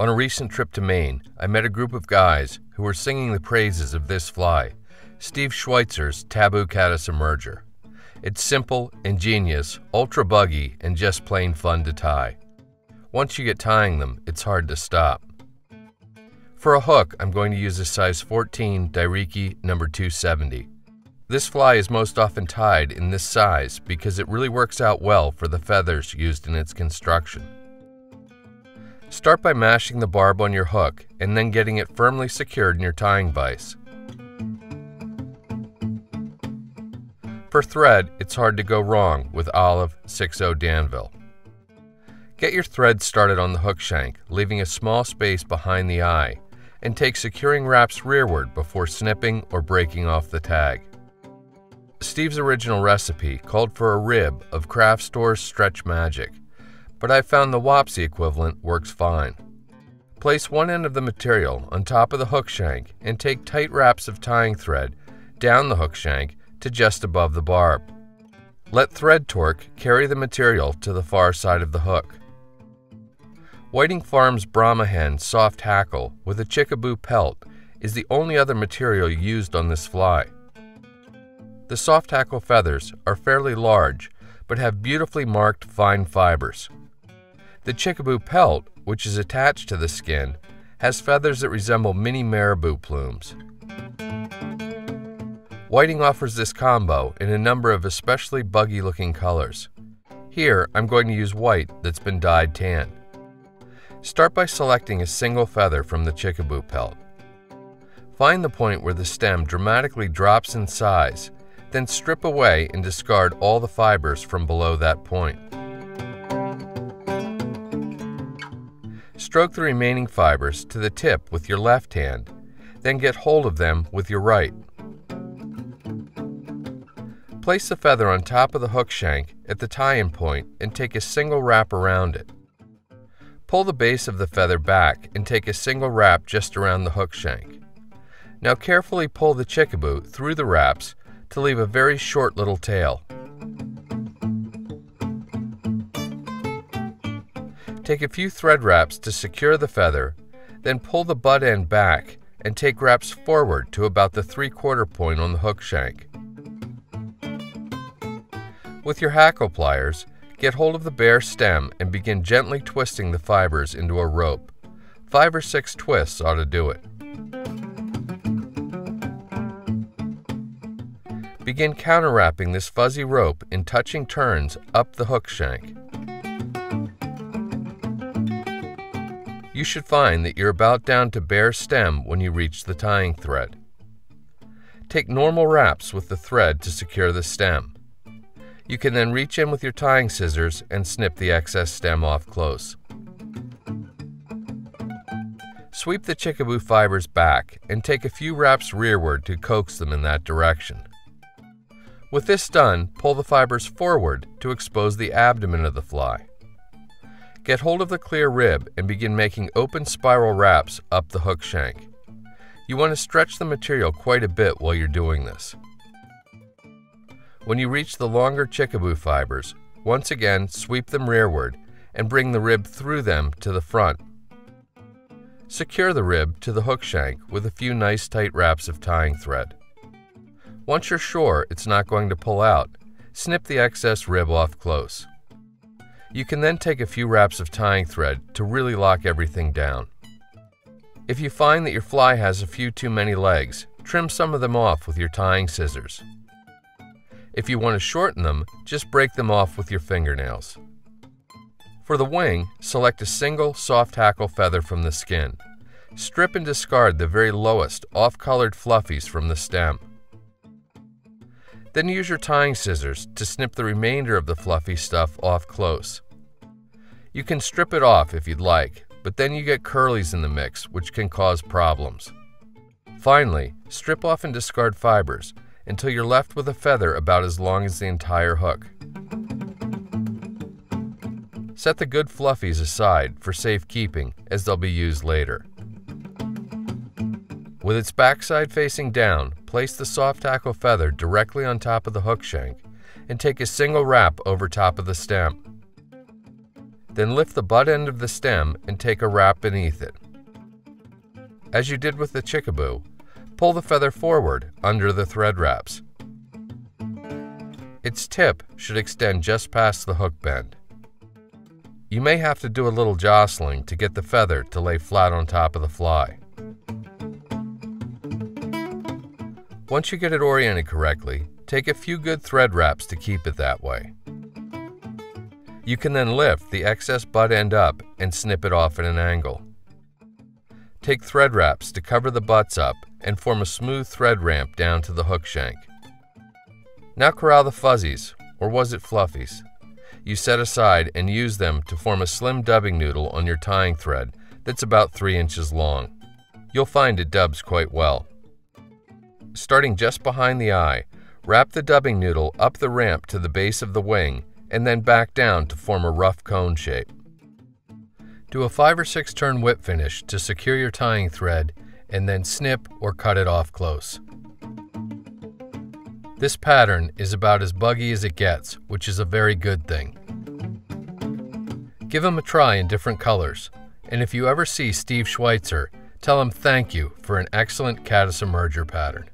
On a recent trip to Maine, I met a group of guys who were singing the praises of this fly, Steve Schweitzer's Tabou Caddis Emerger. It's simple, ingenious, ultra buggy, and just plain fun to tie. Once you get tying them, it's hard to stop. For a hook, I'm going to use a size 14 Dai-Riki number 270. This fly is most often tied in this size because it really works out well for the feathers used in its construction. Start by mashing the barb on your hook and then getting it firmly secured in your tying vise. For thread, it's hard to go wrong with Olive 60 Danville. Get your thread started on the hook shank, leaving a small space behind the eye, and take securing wraps rearward before snipping or breaking off the tag. Steve's original recipe called for a rib of Craft Store's Stretch Magic, but I found the Wapsi equivalent works fine. Place one end of the material on top of the hook shank and take tight wraps of tying thread down the hook shank to just above the barb. Let thread torque carry the material to the far side of the hook. Whiting Farm's Brahma Hen soft hackle with a Chickabou pelt is the only other material used on this fly. The soft hackle feathers are fairly large but have beautifully marked fine fibers. The Chickabou pelt, which is attached to the skin, has feathers that resemble mini marabou plumes. Whiting offers this combo in a number of especially buggy-looking colors. Here, I'm going to use white that's been dyed tan. Start by selecting a single feather from the Chickabou pelt. Find the point where the stem dramatically drops in size, then strip away and discard all the fibers from below that point. Stroke the remaining fibers to the tip with your left hand, then get hold of them with your right. Place the feather on top of the hook shank at the tie-in point and take a single wrap around it. Pull the base of the feather back and take a single wrap just around the hook shank. Now carefully pull the Chickabou through the wraps to leave a very short little tail. Take a few thread wraps to secure the feather, then pull the butt end back and take wraps forward to about the 3/4 point on the hook shank. With your hackle pliers, get hold of the bare stem and begin gently twisting the fibers into a rope. 5 or 6 twists ought to do it. Begin counter-wrapping this fuzzy rope in touching turns up the hook shank. You should find that you're about down to bare stem when you reach the tying thread. Take normal wraps with the thread to secure the stem. You can then reach in with your tying scissors and snip the excess stem off close. Sweep the Chickabou fibers back and take a few wraps rearward to coax them in that direction. With this done, pull the fibers forward to expose the abdomen of the fly. Get hold of the clear rib and begin making open spiral wraps up the hook shank. You want to stretch the material quite a bit while you're doing this. When you reach the longer Chickabou fibers, once again sweep them rearward and bring the rib through them to the front. Secure the rib to the hook shank with a few nice tight wraps of tying thread. Once you're sure it's not going to pull out, snip the excess rib off close. You can then take a few wraps of tying thread to really lock everything down. If you find that your fly has a few too many legs, trim some of them off with your tying scissors. If you want to shorten them, just break them off with your fingernails. For the wing, select a single soft hackle feather from the skin. Strip and discard the very lowest off-colored fluffies from the stem. Then use your tying scissors to snip the remainder of the fluffy stuff off close. You can strip it off if you'd like, but then you get curlies in the mix, which can cause problems. Finally, strip off and discard fibers until you're left with a feather about as long as the entire hook. Set the good fluffies aside for safekeeping as they'll be used later. With its backside facing down, place the soft hackle feather directly on top of the hook shank and take a single wrap over top of the stem. Then lift the butt end of the stem and take a wrap beneath it. As you did with the Chickabou, pull the feather forward under the thread wraps. Its tip should extend just past the hook bend. You may have to do a little jostling to get the feather to lay flat on top of the fly. Once you get it oriented correctly, take a few good thread wraps to keep it that way. You can then lift the excess butt end up and snip it off at an angle. Take thread wraps to cover the butts up and form a smooth thread ramp down to the hook shank. Now corral the fuzzies, or was it fluffies, you set aside and use them to form a slim dubbing noodle on your tying thread that's about 3 inches long. You'll find it dubs quite well. Starting just behind the eye, wrap the dubbing noodle up the ramp to the base of the wing and then back down to form a rough cone shape. Do a 5 or 6 turn whip finish to secure your tying thread and then snip or cut it off close. This pattern is about as buggy as it gets, which is a very good thing. Give him a try in different colors, and if you ever see Steve Schweitzer, tell him thank you for an excellent Caddis Emerger pattern.